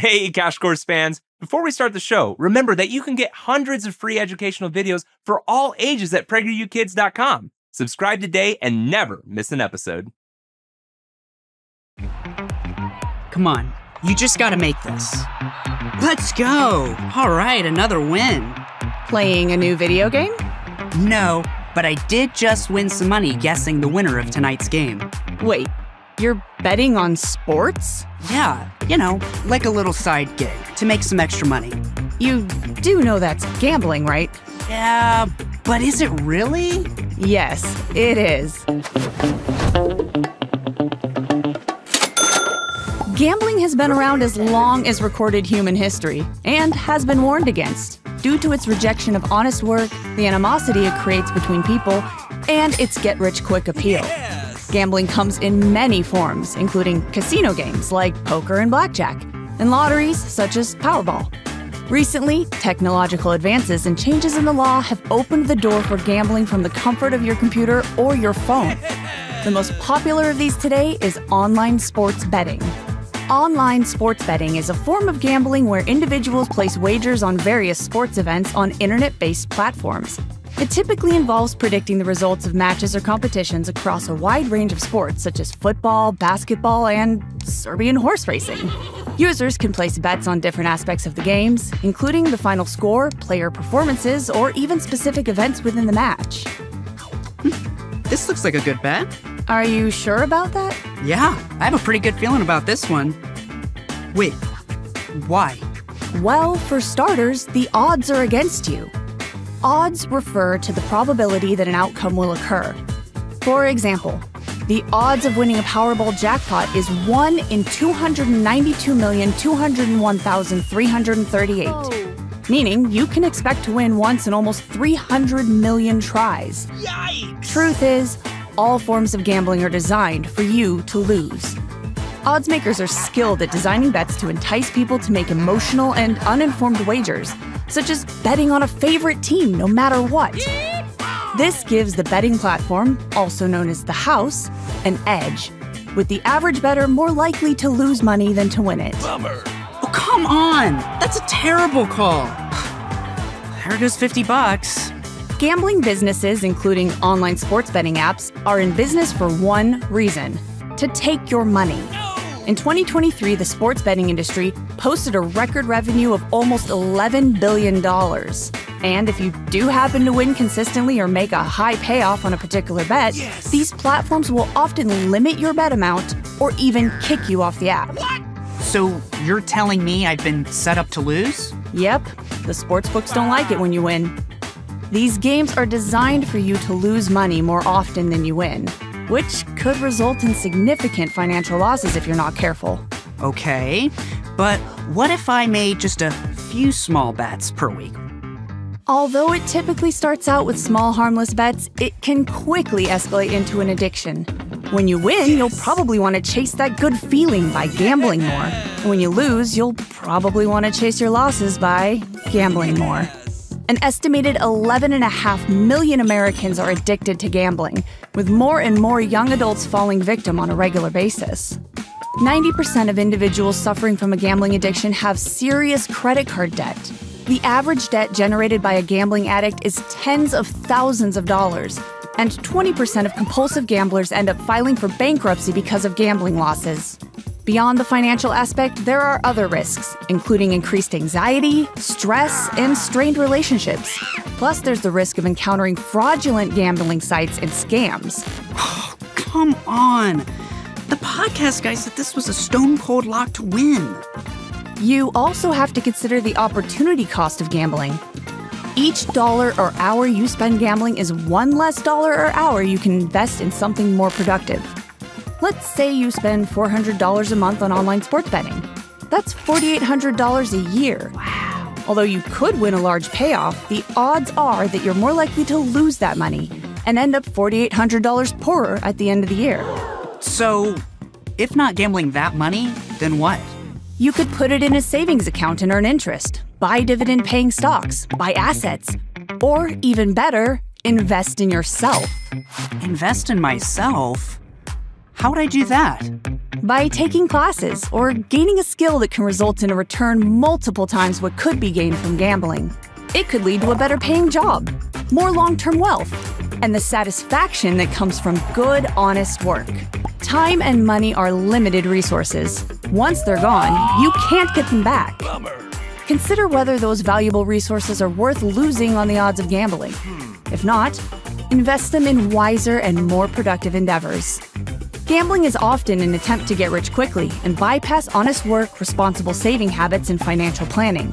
Hey, Cash Course fans. Before we start the show, remember that you can get hundreds of free educational videos for all ages at PragerUkids.com. Subscribe today and never miss an episode. Come on, you just gotta make this. Let's go. All right, another win. Playing a new video game? No, but I did just win some money guessing the winner of tonight's game. Wait. You're betting on sports? Yeah, you know, like a little side gig to make some extra money. You do know that's gambling, right? Yeah, but is it really? Yes, it is. Gambling has been around as long as recorded human history and has been warned against due to its rejection of honest work, the animosity it creates between people, and its get-rich-quick appeal. Yeah. Gambling comes in many forms, including casino games like poker and blackjack, and lotteries such as Powerball. Recently, technological advances and changes in the law have opened the door for gambling from the comfort of your computer or your phone. The most popular of these today is online sports betting. Online sports betting is a form of gambling where individuals place wagers on various sports events on internet-based platforms. It typically involves predicting the results of matches or competitions across a wide range of sports such as football, basketball, and Serbian horse racing. Users can place bets on different aspects of the games, including the final score, player performances, or even specific events within the match. This looks like a good bet. Are you sure about that? Yeah, I have a pretty good feeling about this one. Wait, why? Well, for starters, the odds are against you. Odds refer to the probability that an outcome will occur. For example, the odds of winning a Powerball jackpot is 1 in 292,201,338, meaning you can expect to win once in almost 300 million tries. Yikes! Truth is, all forms of gambling are designed for you to lose. Odds makers are skilled at designing bets to entice people to make emotional and uninformed wagers, such as betting on a favorite team no matter what. This gives the betting platform, also known as the house, an edge, with the average bettor more likely to lose money than to win it. Bummer. Oh, come on! That's a terrible call. There goes $50. Gambling businesses, including online sports betting apps, are in business for one reason: to take your money. In 2023, the sports betting industry posted a record revenue of almost $11 billion. And if you do happen to win consistently or make a high payoff on a particular bet, yes, these platforms will often limit your bet amount or even kick you off the app. What? So you're telling me I've been set up to lose? Yep. The sportsbooks don't like it when you win. These games are designed for you to lose money more often than you win, which could result in significant financial losses if you're not careful. Okay, but what if I made just a few small bets per week? Although it typically starts out with small, harmless bets, it can quickly escalate into an addiction. When you win, yes, you'll probably want to chase that good feeling by gambling more. And when you lose, you'll probably want to chase your losses by gambling more. An estimated 11.5 million Americans are addicted to gambling, with more and more young adults falling victim on a regular basis. 90% of individuals suffering from a gambling addiction have serious credit card debt. The average debt generated by a gambling addict is tens of thousands of dollars, and 20% of compulsive gamblers end up filing for bankruptcy because of gambling losses. Beyond the financial aspect, there are other risks, including increased anxiety, stress, and strained relationships. Plus, there's the risk of encountering fraudulent gambling sites and scams. Oh, come on. The podcast guy said this was a stone-cold lock to win. You also have to consider the opportunity cost of gambling. Each dollar or hour you spend gambling is one less dollar or hour you can invest in something more productive. Let's say you spend $400 a month on online sports betting. That's $4,800 a year. Wow. Although you could win a large payoff, the odds are that you're more likely to lose that money and end up $4,800 poorer at the end of the year. So, if not gambling that money, then what? You could put it in a savings account and earn interest, buy dividend-paying stocks, buy assets, or even better, invest in yourself. Invest in myself? How would I do that? By taking classes or gaining a skill that can result in a return multiple times what could be gained from gambling. It could lead to a better paying job, more long-term wealth, and the satisfaction that comes from good, honest work. Time and money are limited resources. Once they're gone, you can't get them back. Bummer. Consider whether those valuable resources are worth losing on the odds of gambling. If not, invest them in wiser and more productive endeavors. Gambling is often an attempt to get rich quickly and bypass honest work, responsible saving habits, and financial planning.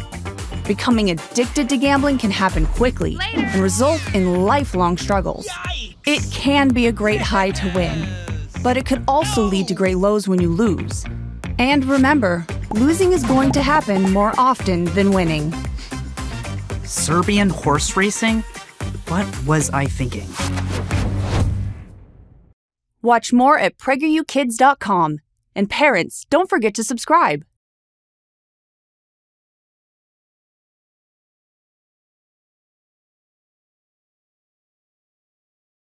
Becoming addicted to gambling can happen quickly and result in lifelong struggles. Yikes. It can be a great high to win, but it could also lead to great lows when you lose. And remember, losing is going to happen more often than winning. Serbian horse racing? What was I thinking? Watch more at PragerUKids.com. And parents, don't forget to subscribe!